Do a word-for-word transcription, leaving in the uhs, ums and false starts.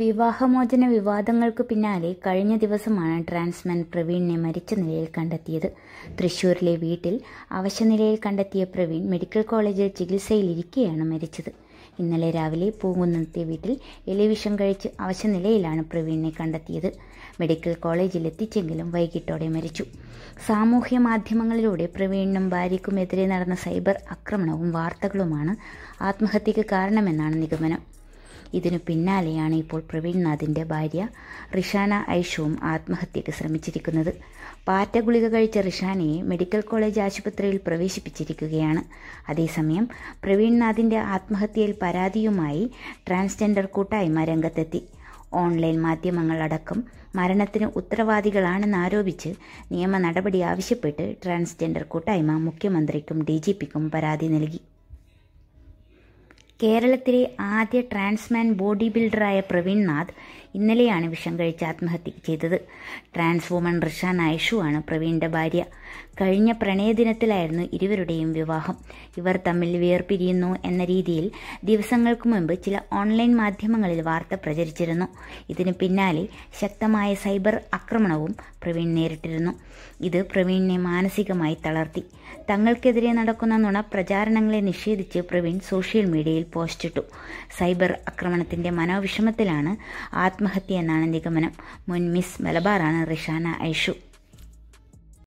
വിവാഹമോചന വിവാദങ്ങൾക്ക് പിന്നാലെ കഴിഞ്ഞ ദിവസമാണ് ട്രാൻസ്മാൻ പ്രവീണിനെ മരിച്ച നിലയിൽ കണ്ടെത്തിയത്. തൃശ്ശൂരിലെ വീട്ടിൽ അവശനിലയിൽ കണ്ടെത്തിയ പ്രവീൺ മെഡിക്കൽ കോളേജിൽ ചികിത്സയിലിരിക്കെയാണ് മരിച്ചത്. ഇന്നലെ രാവിലെ പൂങ്കുന്നത്തെ വീട്ടിൽ എലിവിഷം കഴിച്ച് അവശനിലയിലാണ് പ്രവീണിനെ കണ്ടെത്തിയത്. മെഡിക്കൽ കോളേജിൽ എത്തിച്ചെങ്കിലും വൈകിട്ടോടെ മരിച്ചു. സാമൂഹ്യ മാധ്യമങ്ങളിലൂടെ പ്രവീണിനും ഭാര്യയ്ക്കുമെതിരെ നടന്ന സൈബർ ആക്രമണവും വാർത്തകളുമാണ് ആത്മഹത്യക്ക് കാരണമെന്നാണ് നിഗമനം. ഇതിനു പിന്നാലെയാണ് ഇപ്പോൾ പ്രവീൺ നാഥിൻ്റെ ഭാര്യ റിഷാന ഐഷുവും ആത്മഹത്യയ്ക്ക് ശ്രമിച്ചിരിക്കുന്നത്. പാറ്റ ഗുളിക കഴിച്ച റിഷാനയെ മെഡിക്കൽ കോളേജ് ആശുപത്രിയിൽ പ്രവേശിപ്പിച്ചിരിക്കുകയാണ്. അതേസമയം പ്രവീൺ നാഥിൻ്റെ ആത്മഹത്യയിൽ പരാതിയുമായി ട്രാൻസ്ജെൻഡർ കൂട്ടായ്മ രംഗത്തെത്തി. ഓൺലൈൻ മാധ്യമങ്ങളടക്കം മരണത്തിന് ഉത്തരവാദികളാണെന്ന് ആരോപിച്ച് നിയമ നടപടി ആവശ്യപ്പെട്ട് ട്രാൻസ്ജെൻഡർ കൂട്ടായ്മ മുഖ്യമന്ത്രിക്കും ഡി ജി പിക്കും പരാതി നൽകി. കേരളത്തിലെ ആദ്യ ട്രാൻസ്മാൻ ബോഡി ബിൽഡറായ പ്രവീൺ നാഥ് ഇന്നലെയാണ് വിഷം കഴിച്ച് ആത്മഹത്യ ചെയ്തത്. ട്രാൻസ് വുമൺ റിഷാന ഐഷു ആണ് പ്രവീണിൻ്റെ ഭാര്യ. കഴിഞ്ഞ പ്രണയദിനത്തിലായിരുന്നു ഇരുവരുടെയും വിവാഹം. ഇവർ തമ്മിൽ വേർപിരിയുന്നു എന്ന രീതിയിൽ ദിവസങ്ങൾക്ക് മുൻപ് ചില ഓൺലൈൻ മാധ്യമങ്ങളിൽ വാർത്ത പ്രചരിച്ചിരുന്നു. ഇതിന് പിന്നാലെ ശക്തമായ സൈബർ ആക്രമണവും പ്രവീൺ നേരിട്ടിരുന്നു. ഇത് പ്രവീണിനെ മാനസികമായി തളർത്തി. തങ്ങൾക്കെതിരെ നടക്കുന്ന നുണ പ്രചാരണങ്ങളെ നിഷേധിച്ച് പ്രവീൺ സോഷ്യൽ മീഡിയയിൽ പോസ്റ്റിട്ടു. സൈബർ ആക്രമണത്തിന്റെ മനോവിഷമത്തിലാണ് ആത്മഹത്യ എന്നാണ് നിഗമനം. മുൻ മിസ് മലബാറാണ് റിഷാന ഐഷു.